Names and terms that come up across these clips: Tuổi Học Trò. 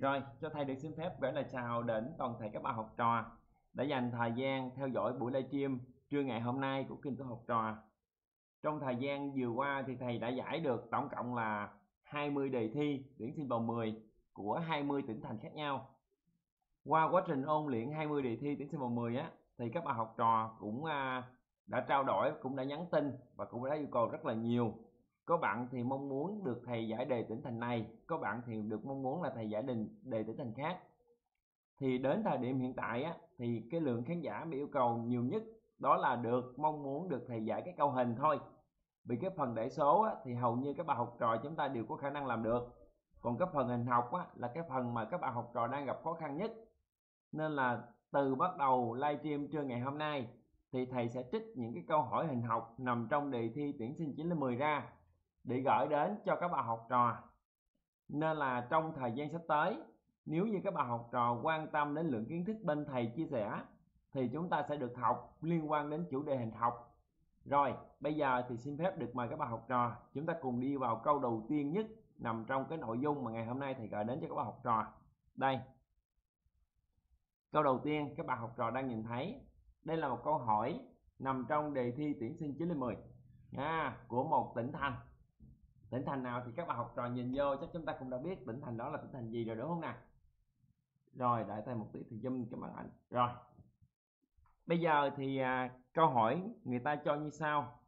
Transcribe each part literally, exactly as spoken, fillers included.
Rồi, cho thầy được xin phép gửi lời chào đến toàn thể các bạn học trò đã dành thời gian theo dõi buổi livestream trưa ngày hôm nay của kênh Tuổi Học Trò. Trong thời gian vừa qua thì thầy đã giải được tổng cộng là hai mươi đề thi tuyển sinh vào mười của hai mươi tỉnh thành khác nhau. Qua quá trình ôn luyện hai mươi đề thi tuyển sinh vào mười á, thì các bạn học trò cũng đã trao đổi, cũng đã nhắn tin và cũng đã yêu cầu rất là nhiều. Có bạn thì mong muốn được thầy giải đề tỉnh thành này, có bạn thì được mong muốn là thầy giải đề tỉnh thành khác. Thì đến thời điểm hiện tại á, thì cái lượng khán giả bị yêu cầu nhiều nhất đó là được mong muốn được thầy giải cái câu hình thôi. Vì cái phần để số á, thì hầu như các bạn học trò chúng ta đều có khả năng làm được. Còn cái phần hình học á, là cái phần mà các bạn học trò đang gặp khó khăn nhất. Nên là từ bắt đầu livestream trưa ngày hôm nay thì thầy sẽ trích những cái câu hỏi hình học nằm trong đề thi tuyển sinh chín đến mười ra để gửi đến cho các bạn học trò. Nên là trong thời gian sắp tới, nếu như các bạn học trò quan tâm đến lượng kiến thức bên thầy chia sẻ thì chúng ta sẽ được học liên quan đến chủ đề hình học. Rồi, bây giờ thì xin phép được mời các bạn học trò chúng ta cùng đi vào câu đầu tiên nhất nằm trong cái nội dung mà ngày hôm nay thầy gửi đến cho các bạn học trò. Đây, câu đầu tiên các bạn học trò đang nhìn thấy, đây là một câu hỏi nằm trong đề thi tuyển sinh chín đến mười à, của một tỉnh thành. Tỉnh thành nào thì các bạn học trò nhìn vô chắc chúng ta cũng đã biết tỉnh thành đó là tỉnh thành gì rồi, đúng không nào? Rồi, đợi thầy một tí thì zoom cái màn ảnh. Rồi, bây giờ thì à, câu hỏi người ta cho như sau.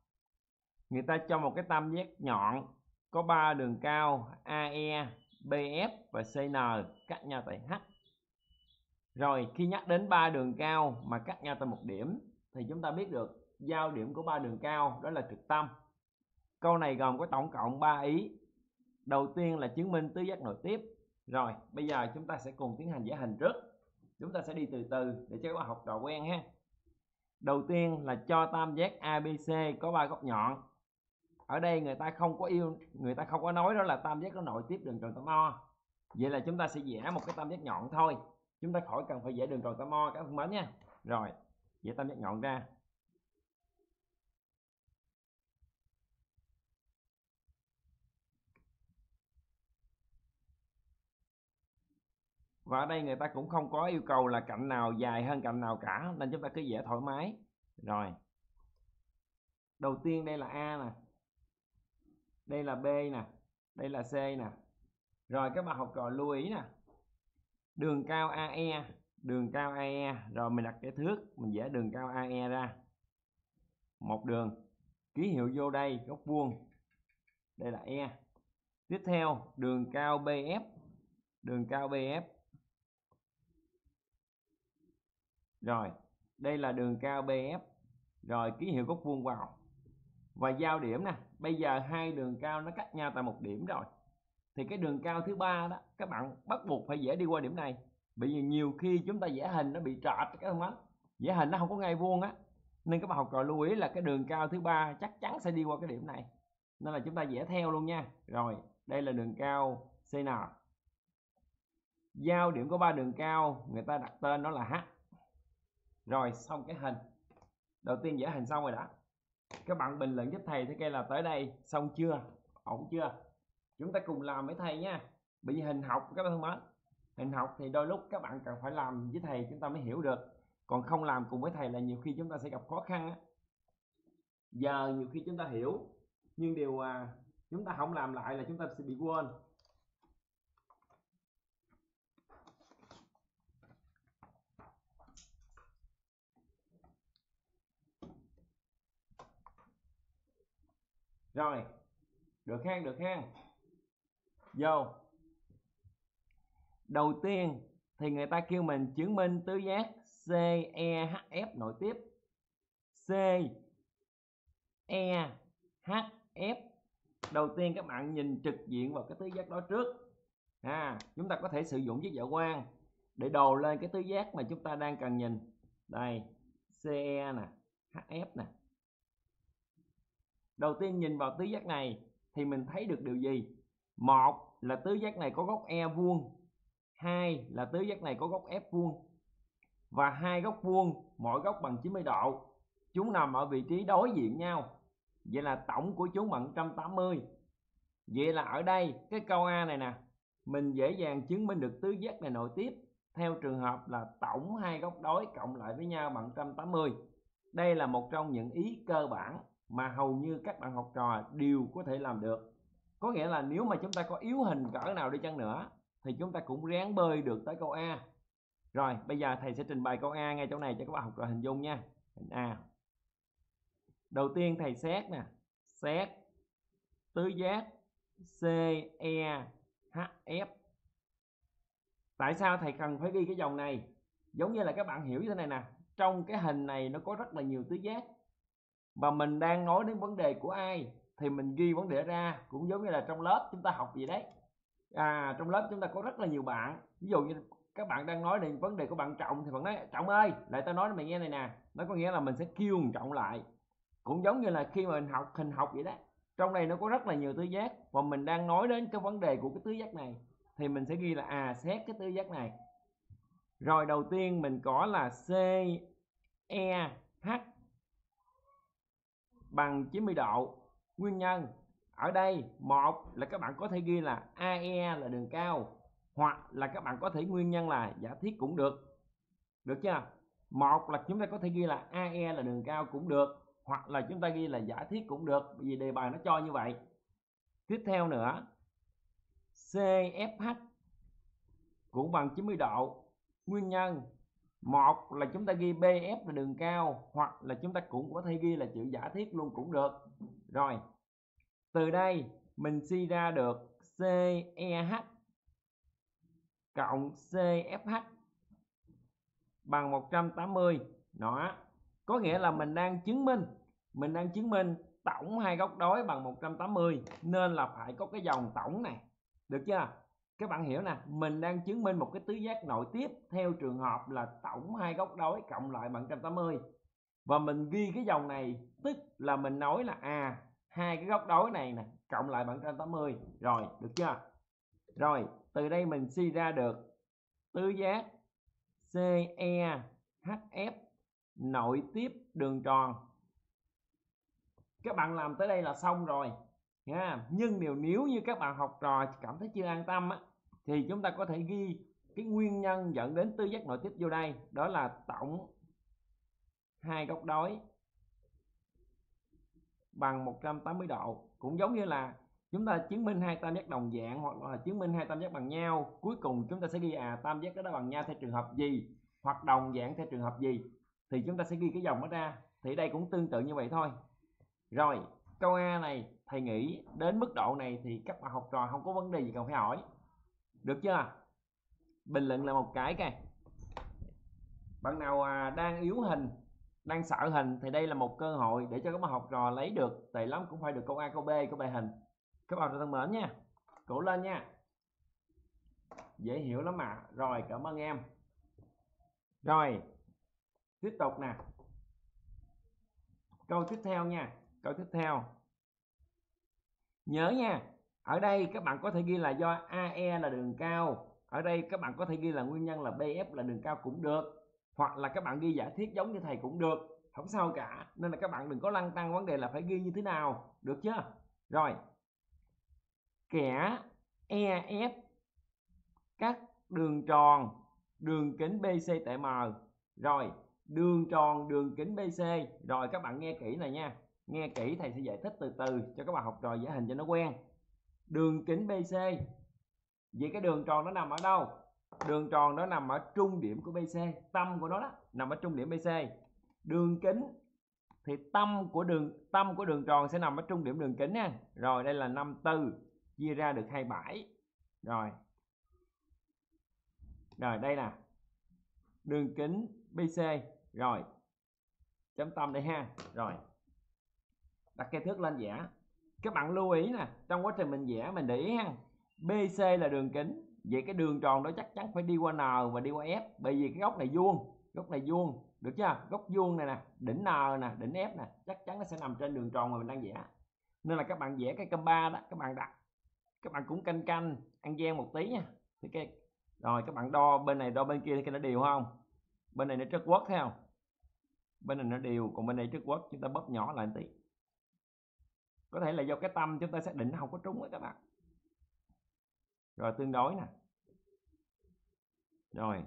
Người ta cho một cái tam giác nhọn có ba đường cao a e, bê ép và xê en cách nhau tại H. Rồi, khi nhắc đến ba đường cao mà cắt nhau tại một điểm thì chúng ta biết được giao điểm của ba đường cao đó là trực tâm. Câu này gồm có tổng cộng ba ý. Đầu tiên là chứng minh tứ giác nội tiếp. Rồi, bây giờ chúng ta sẽ cùng tiến hành vẽ hình trước. Chúng ta sẽ đi từ từ để cho các bạn học trò quen ha. Đầu tiên là cho tam giác a bê xê có ba góc nhọn. Ở đây người ta không có yêu, người ta không có nói đó là tam giác có nội tiếp đường tròn tám O. Vậy là chúng ta sẽ vẽ một cái tam giác nhọn thôi. Chúng ta khỏi cần phải vẽ đường tròn tám O các bạn mến nha. Rồi, vẽ tam giác nhọn ra. Và ở đây người ta cũng không có yêu cầu là cạnh nào dài hơn cạnh nào cả, nên chúng ta cứ vẽ thoải mái. Rồi, đầu tiên đây là A nè, đây là B nè, đây là C nè. Rồi các bạn học trò lưu ý nè, đường cao a e, đường cao a e, rồi mình đặt cái thước, mình vẽ đường cao a e ra một đường, ký hiệu vô đây góc vuông, đây là E. Tiếp theo đường cao bê ép, đường cao bê ép. Rồi, đây là đường cao bê ép. Rồi, ký hiệu góc vuông vào. Và giao điểm nè. Bây giờ hai đường cao nó cách nhau tại một điểm rồi. Thì cái đường cao thứ ba đó, các bạn bắt buộc phải vẽ đi qua điểm này. Bởi vì nhiều khi chúng ta vẽ hình nó bị trệt các bạn. Vẽ hình nó không có ngay vuông á. Nên các bạn học trò lưu ý là cái đường cao thứ ba chắc chắn sẽ đi qua cái điểm này. Nên là chúng ta vẽ theo luôn nha. Rồi, đây là đường cao xê en. Giao điểm có ba đường cao, người ta đặt tên đó là H. Rồi xong cái hình. Đầu tiên vẽ hình xong rồi đã. Các bạn bình luận giúp thầy thế kia là tới đây xong chưa? Ổn chưa? Chúng ta cùng làm với thầy nha. Bởi vì hình học các bạn mến, hình học thì đôi lúc các bạn cần phải làm với thầy chúng ta mới hiểu được. Còn không làm cùng với thầy là nhiều khi chúng ta sẽ gặp khó khăn á. Giờ nhiều khi chúng ta hiểu, nhưng điều à, chúng ta không làm lại là chúng ta sẽ bị quên. Rồi, được khen, được khen. Vô. Đầu tiên thì người ta kêu mình chứng minh tứ giác xê e hát ép nội tiếp. xê e hát ép. Đầu tiên các bạn nhìn trực diện vào cái tứ giác đó trước. À, chúng ta có thể sử dụng chiếc dạo quang để đồ lên cái tứ giác mà chúng ta đang cần nhìn. Đây, xê e nè, hát ép nè. Đầu tiên nhìn vào tứ giác này thì mình thấy được điều gì? Một là tứ giác này có góc E vuông, hai là tứ giác này có góc F vuông, và hai góc vuông mỗi góc bằng chín mươi độ. Chúng nằm ở vị trí đối diện nhau. Vậy là tổng của chúng bằng một trăm tám mươi. Vậy là ở đây cái câu A này nè, mình dễ dàng chứng minh được tứ giác này nội tiếp theo trường hợp là tổng hai góc đối cộng lại với nhau bằng một trăm tám mươi. Đây là một trong những ý cơ bản mà hầu như các bạn học trò đều có thể làm được. Có nghĩa là nếu mà chúng ta có yếu hình cỡ nào đi chăng nữa thì chúng ta cũng ráng bơi được tới câu A. Rồi, bây giờ thầy sẽ trình bày câu A ngay chỗ này cho các bạn học trò hình dung nha. Hình A. Đầu tiên thầy xét nè, xét tứ giác C E H F. Tại sao thầy cần phải ghi cái dòng này? Giống như là các bạn hiểu như thế này nè, trong cái hình này nó có rất là nhiều tứ giác. Và mình đang nói đến vấn đề của ai thì mình ghi vấn đề ra, cũng giống như là trong lớp chúng ta học gì đấy. À, trong lớp chúng ta có rất là nhiều bạn, ví dụ như các bạn đang nói đến vấn đề của bạn Trọng thì bạn nói Trọng ơi, lại tao nói mày nghe này nè, nó có nghĩa là mình sẽ kêu Trọng lại. Cũng giống như là khi mà mình học hình học vậy đó, trong đây nó có rất là nhiều tứ giác và mình đang nói đến cái vấn đề của cái tứ giác này thì mình sẽ ghi là à xét cái tứ giác này. Rồi đầu tiên mình có là C E H bằng chín mươi độ. Nguyên nhân ở đây, một là các bạn có thể ghi là A E là đường cao, hoặc là các bạn có thể nguyên nhân là giả thiết cũng được. Được chưa? Một là chúng ta có thể ghi là A E là đường cao cũng được, hoặc là chúng ta ghi là giả thiết cũng được, vì đề bài nó cho như vậy. Tiếp theo nữa, C F H cũng bằng chín mươi độ. Nguyên nhân, một là chúng ta ghi B F là đường cao, hoặc là chúng ta cũng có thể ghi là chữ giả thiết luôn cũng được. Rồi, từ đây mình suy ra được C E H cộng C F H bằng một trăm tám mươi. Đó, có nghĩa là mình đang chứng minh mình đang chứng minh tổng hai góc đối bằng một trăm tám mươi, nên là phải có cái dòng tổng này. Được chưa? Các bạn hiểu nè, mình đang chứng minh một cái tứ giác nội tiếp theo trường hợp là tổng hai góc đối cộng lại bằng một trăm tám mươi. Và mình ghi cái dòng này, tức là mình nói là à hai cái góc đối này nè cộng lại bằng một trăm tám mươi. Rồi, được chưa? Rồi, từ đây mình suy ra được tứ giác C E H F nội tiếp đường tròn. Các bạn làm tới đây là xong rồi. Yeah. Nhưng điều nếu như các bạn học trò cảm thấy chưa an tâm á, thì chúng ta có thể ghi cái nguyên nhân dẫn đến tứ giác nội tiếp vô đây, đó là tổng hai góc đối bằng một trăm tám mươi độ. Cũng giống như là chúng ta chứng minh hai tam giác đồng dạng, hoặc là chứng minh hai tam giác bằng nhau, cuối cùng chúng ta sẽ ghi à tam giác đó bằng nhau theo trường hợp gì, hoặc đồng dạng theo trường hợp gì, thì chúng ta sẽ ghi cái dòng đó ra. Thì đây cũng tương tự như vậy thôi. Rồi, câu A này thầy nghĩ đến mức độ này thì các bạn học trò không có vấn đề gì cần phải hỏi. Được chưa? Bình luận là một cái kìa. Bạn nào đang yếu hình, đang sợ hình thì đây là một cơ hội để cho các bạn học trò lấy được, tệ lắm cũng phải được câu A, câu B, câu bài hình. Các bạn thân mến nha, cố lên nha, dễ hiểu lắm mà. Rồi, cảm ơn em. Rồi, tiếp tục nè, câu tiếp theo nha. Câu tiếp theo, nhớ nha, ở đây các bạn có thể ghi là do A E là đường cao, ở đây các bạn có thể ghi là nguyên nhân là B F là đường cao cũng được, hoặc là các bạn ghi giả thiết giống như thầy cũng được, không sao cả. Nên là các bạn đừng có lăn tăn vấn đề là phải ghi như thế nào, được chưa? Rồi, kẻ E F cắt đường tròn đường kính B C tại M. Rồi, đường tròn đường kính B C. Rồi, các bạn nghe kỹ này nha. Nghe kỹ, thầy sẽ giải thích từ từ cho các bạn học trò dễ hình cho nó quen. Đường kính B C, vậy cái đường tròn nó nằm ở đâu? Đường tròn nó nằm ở trung điểm của B C, tâm của nó đó nằm ở trung điểm B C. Đường kính thì tâm của đường tâm của đường tròn sẽ nằm ở trung điểm đường kính nha. Rồi, đây là năm mươi tư, chia ra được hai mươi bảy. Rồi, rồi đây là đường kính B C. Rồi, chấm tâm đây ha. Rồi, đặt cây thước lên vẽ. Các bạn lưu ý nè, trong quá trình mình vẽ mình để ý ha, B C là đường kính, vậy cái đường tròn đó chắc chắn phải đi qua N và đi qua F, bởi vì cái góc này vuông, góc này vuông, được chưa? Góc vuông này nè, đỉnh N nè, đỉnh F nè, chắc chắn nó sẽ nằm trên đường tròn mà mình đang vẽ. Nên là các bạn vẽ cái cam ba đó, các bạn đặt, các bạn cũng canh canh ăn gian một tí nha. Thì cái rồi các bạn đo bên này đo bên kia thì nó đều không? Bên này nó trớt quất theo, bên này nó đều, còn bên này trớt quất, chúng ta bóp nhỏ lại một tí. Có thể là do cái tâm chúng ta xác định nó không có trúng đó các bạn. Rồi tương đối nè. Rồi.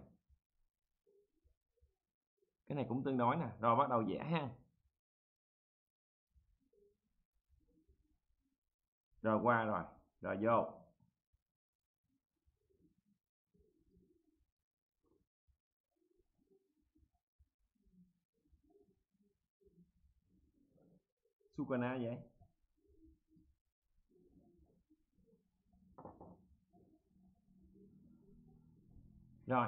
Cái này cũng tương đối nè. Rồi bắt đầu vẽ ha. Rồi qua rồi. Rồi vô. Sukana vậy. Rồi.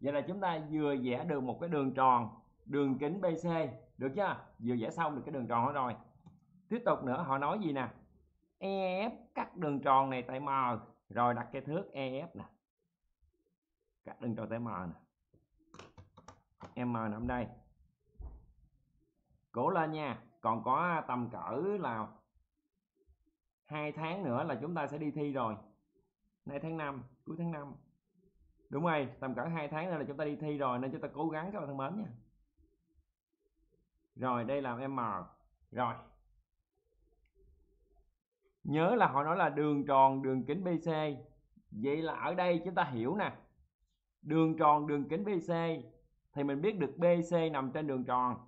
Vậy là chúng ta vừa vẽ được một cái đường tròn, đường kính bê xê, được chưa? Vừa vẽ xong được cái đường tròn đó rồi. Tiếp tục nữa, họ nói gì nè? e ép cắt đường tròn này tại M, rồi đặt cái thước e ép nè. Cắt đường tròn tại M nè. M nằm đây. Cố lên nha, còn có tầm cỡ là hai tháng nữa là chúng ta sẽ đi thi rồi. Nay tháng năm, cuối tháng năm. Đúng rồi, tầm cỡ hai tháng nữa là chúng ta đi thi rồi, nên chúng ta cố gắng các bạn thân mến nha. Rồi, đây là M. Rồi. Nhớ là họ nói là đường tròn đường kính bê xê. Vậy là ở đây chúng ta hiểu nè. Đường tròn đường kính bê xê thì mình biết được bê xê nằm trên đường tròn,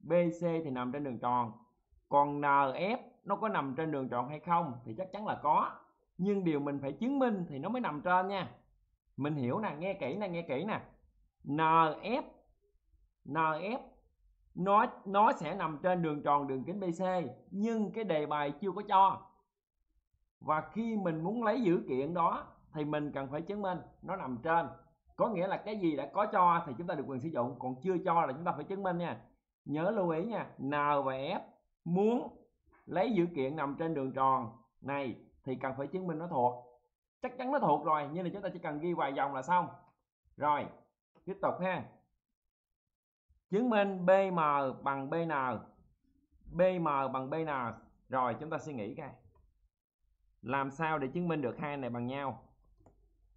bê xê thì nằm trên đường tròn. Còn en ép nó có nằm trên đường tròn hay không thì chắc chắn là có. Nhưng điều mình phải chứng minh thì nó mới nằm trên nha. Mình hiểu nè, nghe kỹ nè, nghe kỹ nè. en ép en ép nó nó sẽ nằm trên đường tròn đường kính bê xê, nhưng cái đề bài chưa có cho. Và khi mình muốn lấy dữ kiện đó thì mình cần phải chứng minh nó nằm trên. Có nghĩa là cái gì đã có cho thì chúng ta được quyền sử dụng, còn chưa cho là chúng ta phải chứng minh nha. Nhớ lưu ý nha, N và F muốn lấy dữ kiện nằm trên đường tròn này thì cần phải chứng minh nó thuộc. Chắc chắn nó thuộc rồi, nhưng là chúng ta chỉ cần ghi vài dòng là xong. Rồi, tiếp tục ha. Chứng minh bê em bằng bê en. bê em bằng bê en. Rồi, chúng ta suy nghĩ coi. Làm sao để chứng minh được hai này bằng nhau?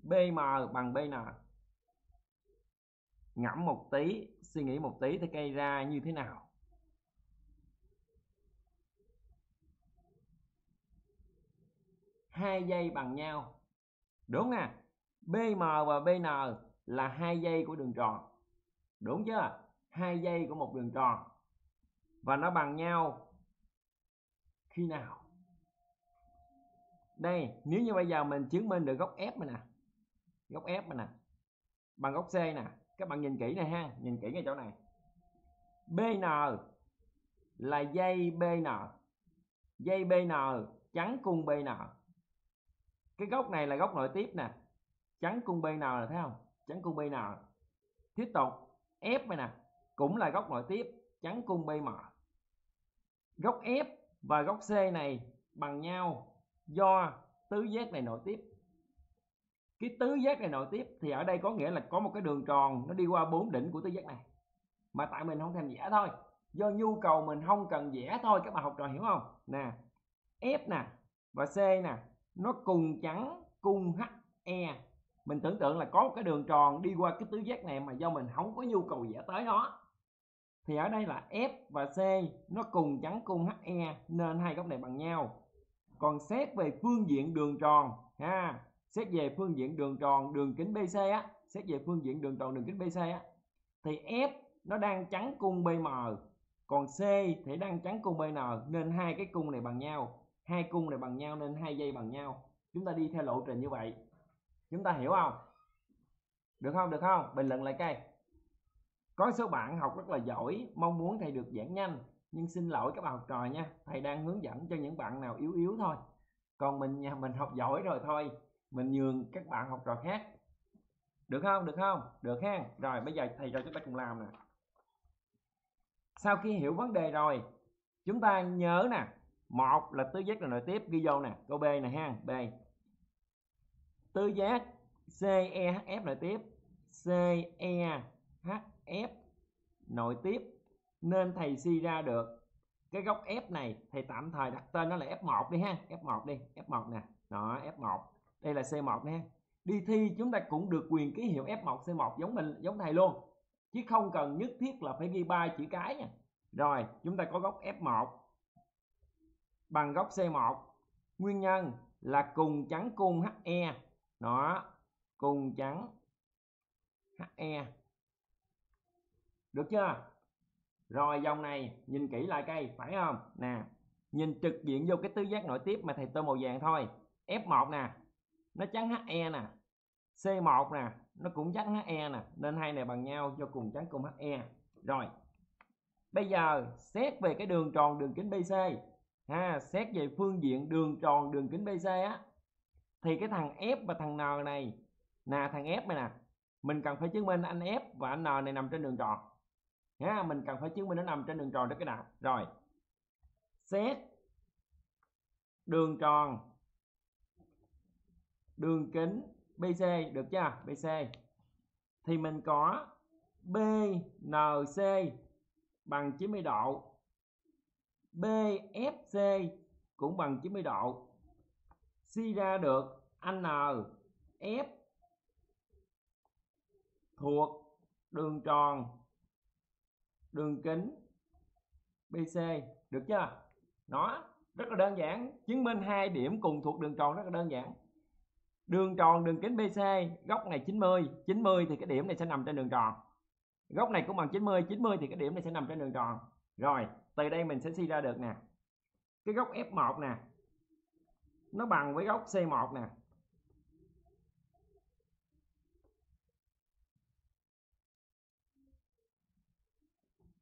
bê em bằng bê en. Ngẫm một tí, suy nghĩ một tí thì cây ra như thế nào? Hai dây bằng nhau. Đúng nè, bê em và bê en là hai dây của đường tròn. Đúng chưa? Hai dây của một đường tròn. Và nó bằng nhau khi nào? Đây, nếu như bây giờ mình chứng minh được góc F này nè. Góc F này nè. Bằng góc C nè. Các bạn nhìn kỹ này ha, nhìn kỹ ngay chỗ này. bê en là dây bê en. Dây bê en chắn cung bê en. Cái góc này là góc nội tiếp nè. Chắn cung bê en là thấy không? Chắn cung bê en. Tiếp tục F này nè, cũng là góc nội tiếp, chắn cung bê em. Góc F và góc C này bằng nhau do tứ giác này nội tiếp. Cái tứ giác này nội tiếp thì ở đây có nghĩa là có một cái đường tròn nó đi qua bốn đỉnh của tứ giác này. Mà tại mình không thèm vẽ thôi, do nhu cầu mình không cần vẽ thôi, các bạn học trò hiểu không? Nè, F nè và C nè, nó cùng chắn cung hát e. Mình tưởng tượng là có một cái đường tròn đi qua cái tứ giác này mà do mình không có nhu cầu vẽ tới nó. Thì ở đây là F và C nó cùng chắn cung hát e nên hai góc này bằng nhau. Còn xét về phương diện đường tròn ha, xét về phương diện đường tròn đường kính bê xê á, xét về phương diện đường tròn đường kính bê xê á thì F nó đang chắn cung bê em, còn C thì đang chắn cung bê en nên hai cái cung này bằng nhau. Hai cung này bằng nhau nên hai dây bằng nhau. Chúng ta đi theo lộ trình như vậy. Chúng ta hiểu không? Được không? Được không? Bình luận lại coi. Có số bạn học rất là giỏi, mong muốn thầy được giảng nhanh, nhưng xin lỗi các bạn học trò nha, thầy đang hướng dẫn cho những bạn nào yếu yếu thôi. Còn mình nhà mình học giỏi rồi thôi, mình nhường các bạn học trò khác. Được không? Được không? Được ha. Rồi bây giờ thầy cho chúng ta cùng làm nè. Sau khi hiểu vấn đề rồi, chúng ta nhớ nè, một là tứ giác là nội tiếp, ghi vô nè, câu B nè ha, B. Tứ giác xê e hát ép nội tiếp, xê e hát ép nội tiếp nên thầy suy ra được cái góc F này, thầy tạm thời đặt tên nó là F một đi ha, F một đi, F một nè, đó F một. Đây là xê một nè. Đi thi chúng ta cũng được quyền ký hiệu F một xê một giống mình giống thầy luôn. Chứ không cần nhất thiết là phải ghi ba chữ cái nha. Rồi, chúng ta có góc F một bằng góc xê một. Nguyên nhân là cùng trắng cung hát e. Đó, cùng trắng hát e. Được chưa? Rồi dòng này nhìn kỹ lại cây, phải không? Nè, nhìn trực diện vô cái tứ giác nội tiếp mà thầy tô màu vàng thôi. F một nè, nó trắng hát e nè. C một nè, nó cũng trắng hát e nè. Nên hai này bằng nhau cho cùng trắng cùng hát e. Rồi, bây giờ xét về cái đường tròn đường kính bê xê. Ha, xét về phương diện đường tròn đường kính bê xê á, thì cái thằng F và thằng N này nè, thằng F này nè, mình cần phải chứng minh anh F và anh N này nằm trên đường tròn. Ha, mình cần phải chứng minh nó nằm trên đường tròn đó cái nào. Rồi, xét đường tròn đường kính bê xê, được chưa? bê xê thì mình có bê en xê bằng chín mươi độ, bê ép xê cũng bằng chín mươi độ, suy ra được anh N F thuộc đường tròn đường kính bê xê, được chưa? Nó rất là đơn giản, chứng minh hai điểm cùng thuộc đường tròn rất là đơn giản. Đường tròn đường kính bê xê, góc này chín mươi, chín mươi thì cái điểm này sẽ nằm trên đường tròn. Góc này cũng bằng chín mươi, chín mươi thì cái điểm này sẽ nằm trên đường tròn. Rồi, từ đây mình sẽ suy ra được nè, cái góc F một nè, nó bằng với góc C một nè.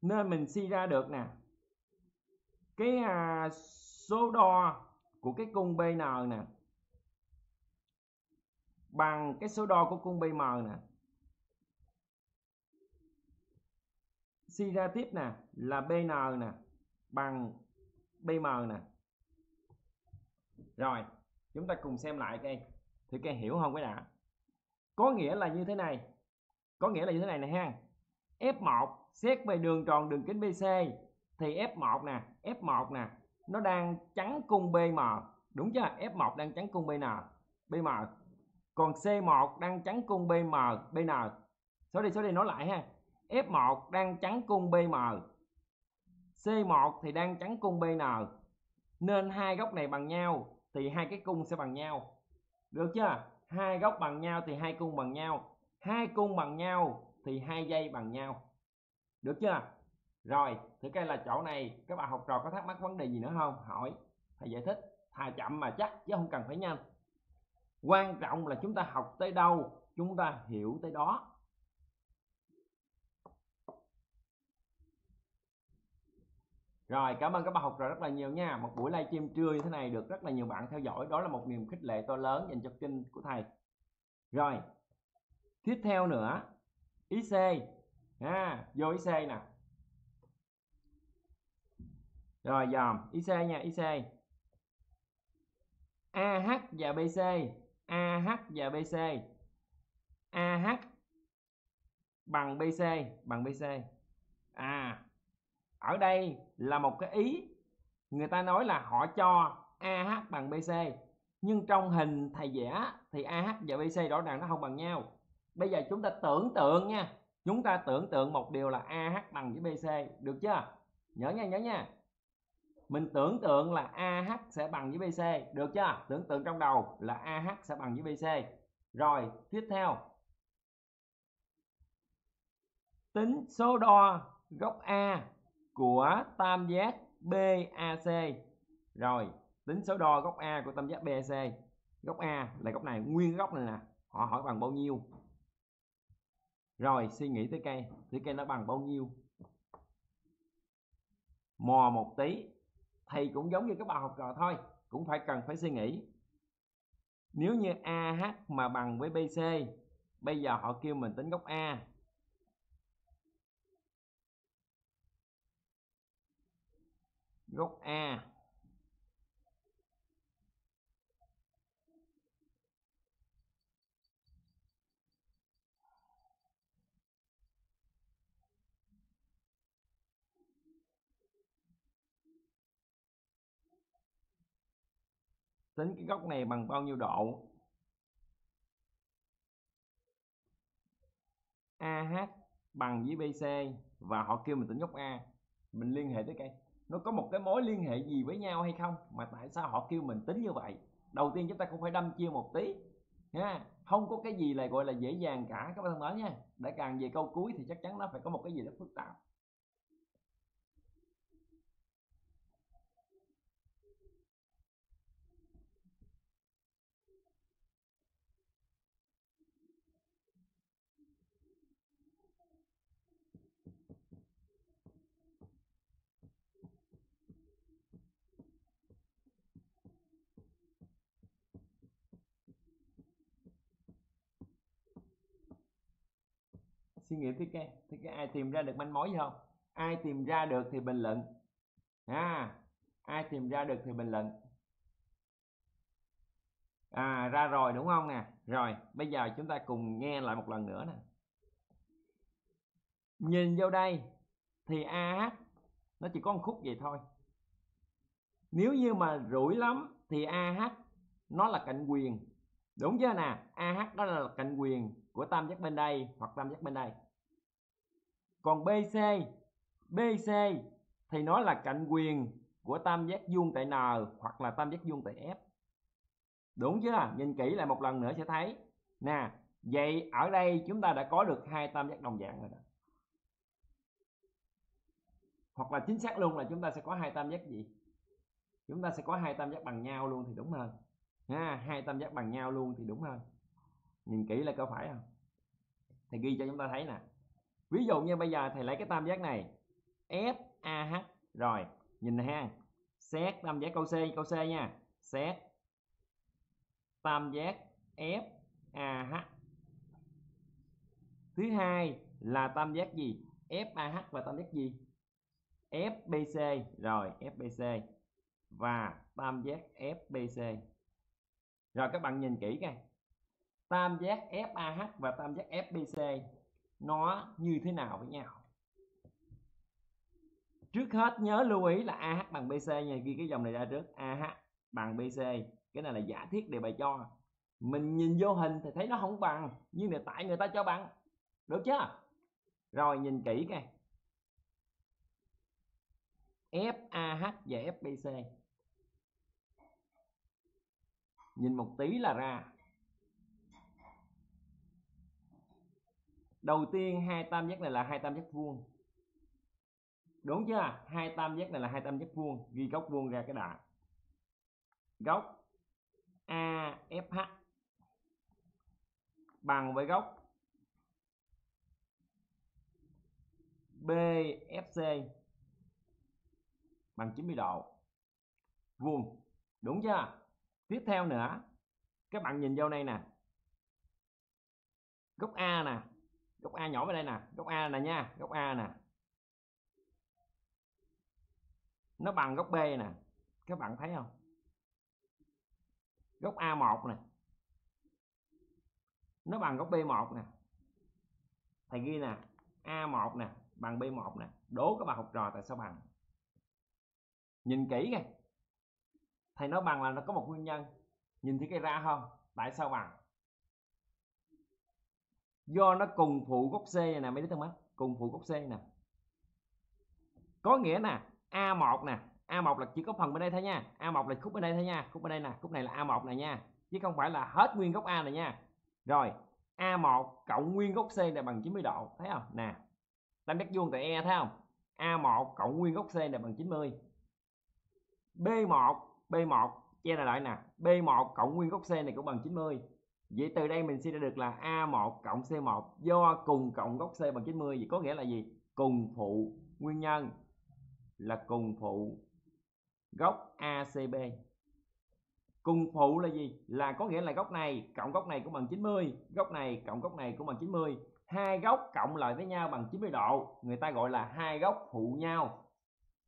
Nên mình suy ra được nè, cái à, số đo của cái cung bê en nè, bằng cái số đo của cung bê em nè. Suy ra tiếp nè là bê en nè bằng bê em nè. Rồi, chúng ta cùng xem lại cây. Thì cây hiểu không cái đã? Có nghĩa là như thế này. Có nghĩa là như thế này nè ha. F một xét về đường tròn đường kính bê xê thì F một nè, F một nè, nó đang chắn cung bê em, đúng chưa? F một đang chắn cung bê en, bê em. Còn C một đang chắn cung bê em, bê en. Số đi, số đi nói lại ha. F một đang chắn cung bê em, C một thì đang chắn cung bê en. Nên hai góc này bằng nhau thì hai cái cung sẽ bằng nhau. Được chưa? Hai góc bằng nhau thì hai cung bằng nhau. Hai cung bằng nhau thì hai dây bằng nhau. Được chưa? Rồi, thử coi là chỗ này các bạn học trò có thắc mắc vấn đề gì nữa không? Hỏi, thầy giải thích. Thà chậm mà chắc chứ không cần phải nhanh. Quan trọng là chúng ta học tới đâu, chúng ta hiểu tới đó. Rồi, cảm ơn các bạn học trò rất là nhiều nha. Một buổi livestream trưa như thế này được rất là nhiều bạn theo dõi. Đó là một niềm khích lệ to lớn dành cho kênh của thầy. Rồi, tiếp theo nữa, ý C. À, vô ý C nè. Rồi, dòm, ý C nha, ý C. AH và BC, AH và BC, AH bằng BC, bằng BC. À, ở đây là một cái ý, người ta nói là họ cho AH bằng BC, nhưng trong hình thầy vẽ thì AH và BC rõ ràng nó không bằng nhau. Bây giờ chúng ta tưởng tượng nha, chúng ta tưởng tượng một điều là AH bằng với BC, được chưa? Nhớ nha, nhớ nha. Mình tưởng tượng là AH sẽ bằng với BC, được chưa? Tưởng tượng trong đầu là AH sẽ bằng với BC. Rồi, tiếp theo, tính số đo góc A của tam giác bê a xê. Rồi, tính số đo góc A của tam giác bê a xê. Góc A là góc này, nguyên góc này nè. Họ hỏi bằng bao nhiêu? Rồi, suy nghĩ tới cây, tới cây nó bằng bao nhiêu? Mò một tí. Thầy cũng giống như các bạn học trò thôi, cũng phải cần phải suy nghĩ. Nếu như AH mà bằng với BC, bây giờ họ kêu mình tính góc A. Góc A. Tính cái góc này bằng bao nhiêu độ? AH bằng với BC và họ kêu mình tính góc A. Mình liên hệ tới cây, nó có một cái mối liên hệ gì với nhau hay không mà tại sao họ kêu mình tính như vậy? Đầu tiên chúng ta cũng phải đâm chiêu một tí nha. Không có cái gì là gọi là dễ dàng cả các bạn thân mến nha. Để càng về câu cuối thì chắc chắn nó phải có một cái gì đó phức tạp. Suy nghĩ thiết kế, thiết kế ai tìm ra được manh mối gì không? Ai tìm ra được thì bình luận à, ai tìm ra được thì bình luận à, ra rồi đúng không nè. Rồi bây giờ chúng ta cùng nghe lại một lần nữa nè. Nhìn vô đây thì a hát nó chỉ có một khúc vậy thôi. Nếu như mà rủi lắm thì a hát nó là cạnh quyền, đúng chưa nè. a hát đó là cạnh quyền của tam giác bên đây hoặc tam giác bên đây. Còn bê xê, bê xê thì nó là cạnh quyền của tam giác vuông tại N hoặc là tam giác vuông tại F. Đúng chưa? Nhìn kỹ lại một lần nữa sẽ thấy. Nè, vậy ở đây chúng ta đã có được hai tam giác đồng dạng rồi đó. Hoặc là chính xác luôn là chúng ta sẽ có hai tam giác gì? Chúng ta sẽ có hai tam giác bằng nhau luôn thì đúng hơn. Ha, hai tam giác bằng nhau luôn thì đúng hơn. Nhìn kỹ là có phải không? Thầy ghi cho chúng ta thấy nè. Ví dụ như bây giờ thầy lấy cái tam giác này ép a hát. Rồi nhìn này ha. Xét tam giác câu C, câu C nha. Xét tam giác ép a hát. Thứ hai là tam giác gì? ép a hát và tam giác gì? ép bê xê. Rồi ép bê xê và tam giác ép bê xê. Rồi các bạn nhìn kỹ coi. Tam giác ép a hát và tam giác ép bê xê nó như thế nào với nhau? Trước hết nhớ lưu ý là a hát bằng bê xê nha. Ghi cái dòng này ra trước. a hát bằng bê xê. Cái này là giả thiết đề bài cho. Mình nhìn vô hình thì thấy nó không bằng, nhưng mà tại người ta cho bằng. Được chưa? Rồi nhìn kỹ coi. ép a hát và ép bê xê. Nhìn một tí là ra. Đầu tiên hai tam giác này là hai tam giác vuông. Đúng chưa? Hai tam giác này là hai tam giác vuông. Ghi góc vuông ra cái đã. Góc a ép hát bằng với góc bê ép xê bằng chín mươi độ vuông. Đúng chưa? Tiếp theo nữa, các bạn nhìn vô đây nè. Góc A nè, góc A nhỏ vào đây nè, góc A nè nha, góc A nè. Nó bằng góc B nè, các bạn thấy không? Góc a một nè. Nó bằng góc bê một nè. Thầy ghi nè, a một nè bằng bê một nè. Đố các bạn học trò tại sao bằng. Nhìn kỹ kìa. Thầy nói bằng là nó có một nguyên nhân. Nhìn thấy cái ra không? Tại sao bằng? Do nó cùng phụ góc C này nè mấy đứa thân mến. Cùng phụ góc C nè. Có nghĩa nè, a một nè, a một là chỉ có phần bên đây thôi nha. a một là khúc bên đây thôi nha, khúc bên đây nè, khúc này là a một này nha, chứ không phải là hết nguyên góc A này nha. Rồi, a một cộng nguyên góc C này bằng chín mươi độ, thấy không? Nè. Tam giác vuông tại E thấy không? a một cộng nguyên góc C này bằng chín mươi. bê một bê một che lại lại nè, bê một cộng nguyên góc C này cũng bằng chín mươi. Vậy từ đây mình suy ra được là a một cộng xê một do cùng cộng góc C bằng chín mươi. Vậy có nghĩa là gì? Cùng phụ nguyên nhân là cùng phụ góc a xê bê. Cùng phụ là gì? Là có nghĩa là góc này cộng góc này cũng bằng chín mươi, góc này cộng góc này cũng bằng chín mươi. Hai góc cộng lại với nhau bằng chín mươi độ, người ta gọi là hai góc phụ nhau.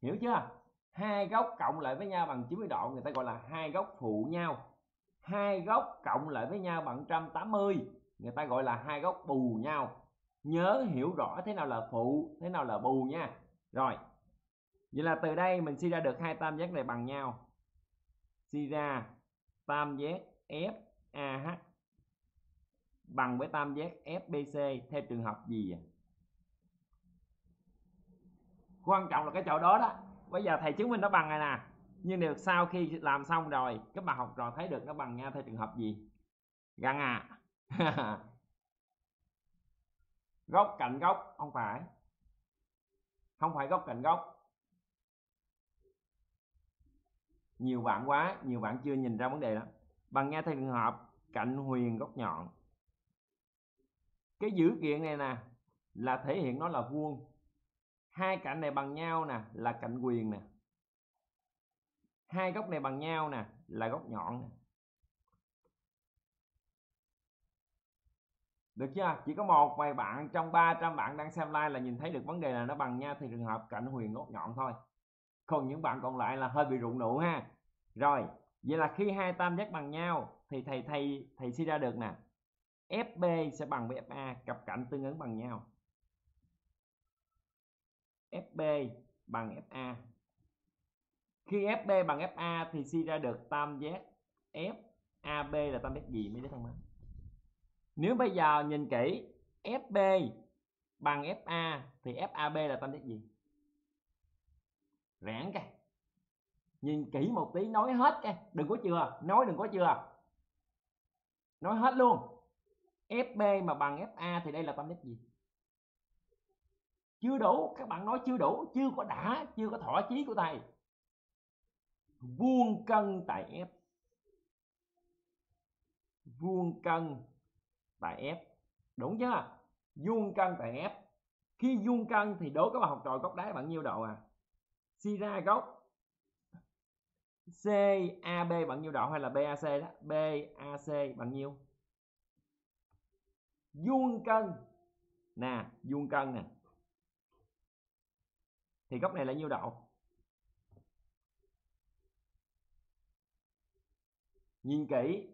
Hiểu chưa? Hai góc cộng lại với nhau bằng chín mươi độ, người ta gọi là hai góc phụ nhau. Hai góc cộng lại với nhau bằng một trăm tám mươi, người ta gọi là hai góc bù nhau. Nhớ hiểu rõ thế nào là phụ, thế nào là bù nha. Rồi, vậy là từ đây mình suy ra được hai tam giác này bằng nhau. Suy ra tam giác ép a hát bằng với tam giác ép bê xê theo trường hợp gì vậy? Quan trọng là cái chỗ đó đó. Bây giờ thầy chứng minh nó bằng này nè. Nhưng điều sau khi làm xong rồi các bạn học trò thấy được nó bằng nhau theo trường hợp gì? Găng à. Góc cạnh góc không phải, không phải góc cạnh góc. Nhiều bạn quá, nhiều bạn chưa nhìn ra vấn đề đó. Bằng nhau theo trường hợp cạnh huyền góc nhọn. Cái dữ kiện này nè là thể hiện nó là vuông. Hai cạnh này bằng nhau nè là cạnh huyền nè. Hai góc này bằng nhau nè là góc nhọn nè. Được chưa? Chỉ có một vài bạn trong ba trăm bạn đang xem live là nhìn thấy được vấn đề là nó bằng nhau thì trường hợp cạnh huyền góc nhọn thôi. Còn những bạn còn lại là hơi bị rụng nụ ha. Rồi, vậy là khi hai tam giác bằng nhau thì thầy thầy thầy suy ra được nè. ép bê sẽ bằng với ép a, cặp cạnh tương ứng bằng nhau. ép bê bằng ép a. Khi ép bê bằng ép a thì suy ra được tam giác ép a bê là tam giác gì mấy đứa thân mến? Nếu bây giờ nhìn kỹ ép bê bằng ép a thì ép a bê là tam giác gì? Rẽn kìa. Nhìn kỹ một tí, nói hết kìa, đừng có chừa, nói đừng có chừa. Nói hết luôn. ép bê mà bằng ép a thì đây là tam giác gì? Chưa đủ, các bạn nói chưa đủ, chưa có đã, chưa có thỏa chí của thầy. Vuông cân tại F. Vuông cân tại F. Đúng chưa? Vuông cân tại F. Khi vuông cân thì đố các bạn học trò góc đáy bằng nhiêu độ à? Suy ra góc xê a bê bằng nhiêu độ hay là bê a xê đó? bê a xê bằng nhiêu? Vuông cân nè, vuông cân nè. Thì góc này là nhiêu độ? Nhìn kỹ.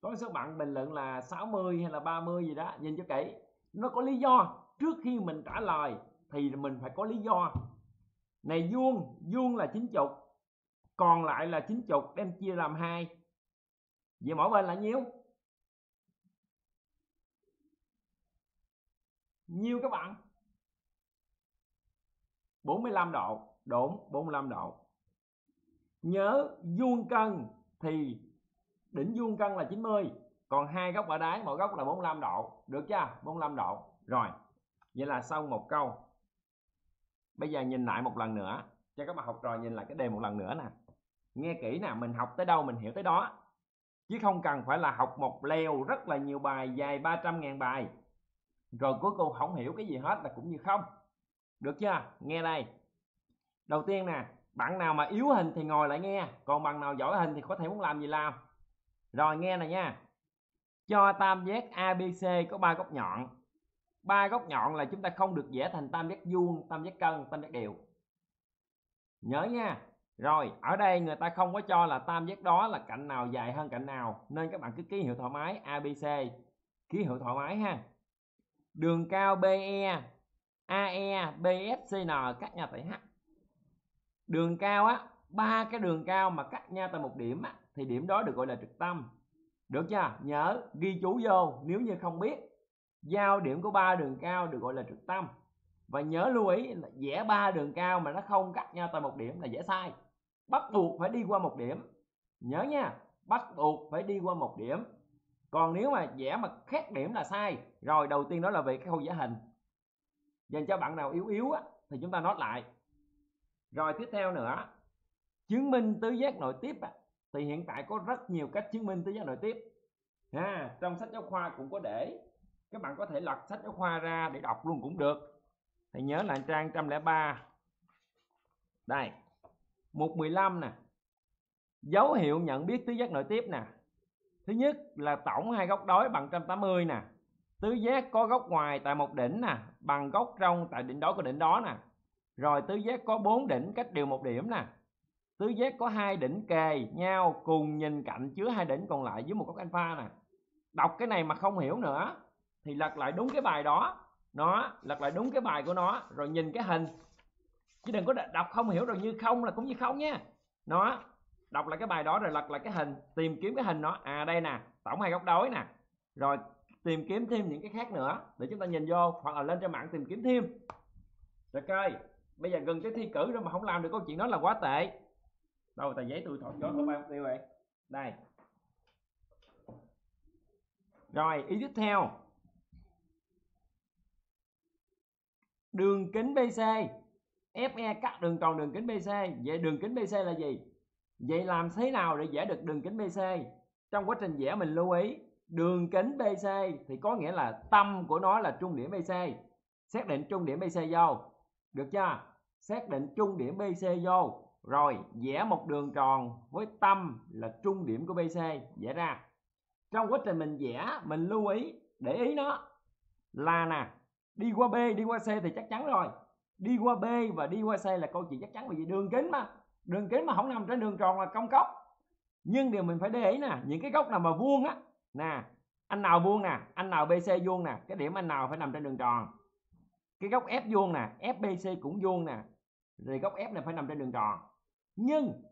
Có số bạn bình luận là sáu mươi hay là ba mươi gì đó. Nhìn cho kỹ. Nó có lý do. Trước khi mình trả lời thì mình phải có lý do. Này vuông, vuông là chín mươi. Còn lại là chín mươi đem chia làm hai. Vậy mỗi bên là nhiêu? Nhiêu các bạn? bốn mươi lăm độ. Đúng, bốn mươi lăm độ. Nhớ vuông cân thì đỉnh vuông cân là chín mươi, còn hai góc ở đáy mỗi góc là bốn mươi lăm độ, được chưa? bốn mươi lăm độ. Rồi. Vậy là xong một câu. Bây giờ nhìn lại một lần nữa, cho các bạn học trò nhìn lại cái đề một lần nữa nè. Nghe kỹ nè, mình học tới đâu mình hiểu tới đó. Chứ không cần phải là học một lèo rất là nhiều bài dài ba trăm ngàn bài. Rồi cuối cùng không hiểu cái gì hết là cũng như không. Được chưa? Nghe đây. Đầu tiên nè, bạn nào mà yếu hình thì ngồi lại nghe, còn bạn nào giỏi hình thì có thể muốn làm gì làm. Rồi nghe này nha. Cho tam giác a bê xê có ba góc nhọn. Ba góc nhọn là chúng ta không được vẽ thành tam giác vuông, tam giác cân, tam giác đều. Nhớ nha. Rồi, ở đây người ta không có cho là tam giác đó là cạnh nào dài hơn cạnh nào, nên các bạn cứ ký hiệu thoải mái a bê xê, ký hiệu thoải mái ha. Đường cao bê e, a e, bê ép xê en cắt nhau tại H. Đường cao á, ba cái đường cao mà cắt nhau tại một điểm á thì điểm đó được gọi là trực tâm. Được chưa? Nhớ ghi chú vô, nếu như không biết. Giao điểm của ba đường cao được gọi là trực tâm. Và nhớ lưu ý là vẽ ba đường cao mà nó không cắt nhau tại một điểm là vẽ sai. Bắt buộc phải đi qua một điểm. Nhớ nha, bắt buộc phải đi qua một điểm. Còn nếu mà vẽ mà khác điểm là sai. Rồi, đầu tiên đó là về cái khâu vẽ hình. Dành cho bạn nào yếu yếu á thì chúng ta nốt lại. Rồi tiếp theo nữa, chứng minh tứ giác nội tiếp á, thì hiện tại có rất nhiều cách chứng minh tứ giác nội tiếp ha, trong sách giáo khoa cũng có để. Các bạn có thể lật sách giáo khoa ra để đọc luôn cũng được. Thầy nhớ là trang một trăm lẻ ba. Đây, một trăm mười lăm nè. Dấu hiệu nhận biết tứ giác nội tiếp nè. Thứ nhất là tổng hai góc đối bằng một trăm tám mươi nè. Tứ giác có góc ngoài tại một đỉnh nè, bằng góc trong tại đỉnh đối của đỉnh đó nè. Rồi tứ giác có bốn đỉnh cách đều một điểm nè. Tứ giác có hai đỉnh kề nhau cùng nhìn cạnh chứa hai đỉnh còn lại dưới một góc alpha nè. Đọc cái này mà không hiểu nữa thì lật lại đúng cái bài đó, nó lật lại đúng cái bài của nó rồi nhìn cái hình. Chứ đừng có đọc không hiểu rồi như không là cũng như không nha. Nó đọc lại cái bài đó rồi lật lại cái hình, tìm kiếm cái hình nó. À đây nè, tổng hai góc đối nè. Rồi tìm kiếm thêm những cái khác nữa để chúng ta nhìn vô hoặc là lên trên mạng tìm kiếm thêm. Được rồi. Bây giờ gần tới thi cử rồi mà không làm được câu chuyện đó là quá tệ. Đâu tờ giấy tôi thọt chó có bao tiêu vậy? Đây. Rồi, ý tiếp theo. Đường kính bê xê, ép e cắt đường tròn đường kính bê xê. Vậy đường kính bê xê là gì? Vậy làm thế nào để vẽ được đường kính bê xê? Trong quá trình vẽ mình lưu ý, đường kính bê xê thì có nghĩa là tâm của nó là trung điểm bê xê. Xác định trung điểm bê xê vô. Được chưa? Xác định trung điểm bê xê vô. Rồi, vẽ một đường tròn với tâm là trung điểm của bê xê. Vẽ ra. Trong quá trình mình vẽ, mình lưu ý, để ý nó là nè, đi qua B, đi qua C thì chắc chắn rồi. Đi qua B và đi qua C là câu chuyện chắc chắn, bởi vì đường kính mà. Đường kính mà không nằm trên đường tròn là cong cốc. Nhưng điều mình phải để ý nè, những cái góc nào mà vuông á, nè, anh nào vuông nè, anh nào bê xê vuông nè, cái điểm anh nào phải nằm trên đường tròn. Cái góc F vuông nè, ép bê xê cũng vuông nè, rồi góc F này phải nằm trên đường tròn. Nhưng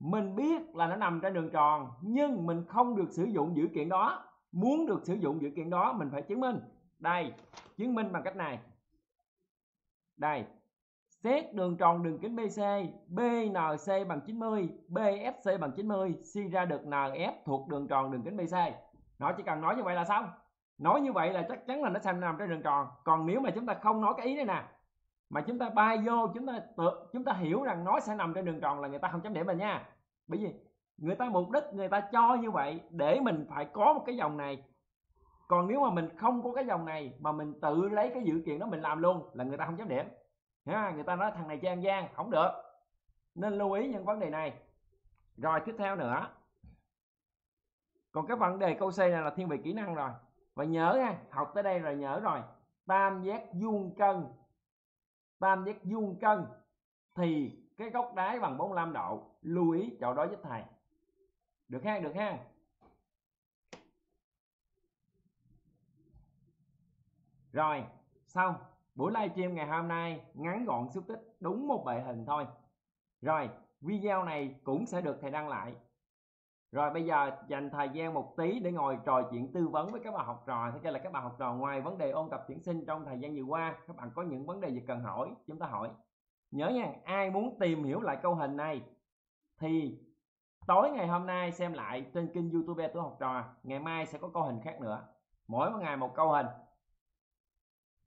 mình biết là nó nằm trên đường tròn, nhưng mình không được sử dụng dữ kiện đó. Muốn được sử dụng dữ kiện đó mình phải chứng minh. Đây, chứng minh bằng cách này. Đây, xét đường tròn đường kính bê xê, bê en xê bằng chín mươi, bê ép xê bằng chín mươi, suy ra được en ép thuộc đường tròn đường kính bê xê. Nó chỉ cần nói như vậy là xong. Nói như vậy là chắc chắn là nó sẽ nằm trên đường tròn. Còn nếu mà chúng ta không nói cái ý này nè, mà chúng ta bay vô, chúng ta tự, chúng ta hiểu rằng nó sẽ nằm trên đường tròn là người ta không chấm điểm mình nha. Bởi vì người ta mục đích người ta cho như vậy để mình phải có một cái dòng này. Còn nếu mà mình không có cái dòng này mà mình tự lấy cái dự kiện đó mình làm luôn là người ta không chấm điểm. Ha, người ta nói thằng này trang gian, không được. Nên lưu ý những vấn đề này. Rồi tiếp theo nữa. Còn cái vấn đề câu C này là thiên về kỹ năng rồi. Và nhớ ha, học tới đây rồi nhớ rồi. Tam giác vuông cân. Tam giác vuông cân thì cái góc đáy bằng bốn mươi lăm độ. Lưu ý chỗ đó giúp thầy. Được ha, được ha. Rồi, xong. Buổi livestream ngày hôm nay ngắn gọn xúc tích, đúng một bài hình thôi. Rồi, video này cũng sẽ được thầy đăng lại. Rồi bây giờ dành thời gian một tí để ngồi trò chuyện tư vấn với các bạn học trò. Thế cho là các bạn học trò ngoài vấn đề ôn tập tuyển sinh trong thời gian vừa qua, các bạn có những vấn đề gì cần hỏi, chúng ta hỏi. Nhớ nha, ai muốn tìm hiểu lại câu hình này thì tối ngày hôm nay xem lại trên kênh YouTube Tuổi Học Trò. Ngày mai sẽ có câu hình khác nữa. Mỗi ngày một câu hình.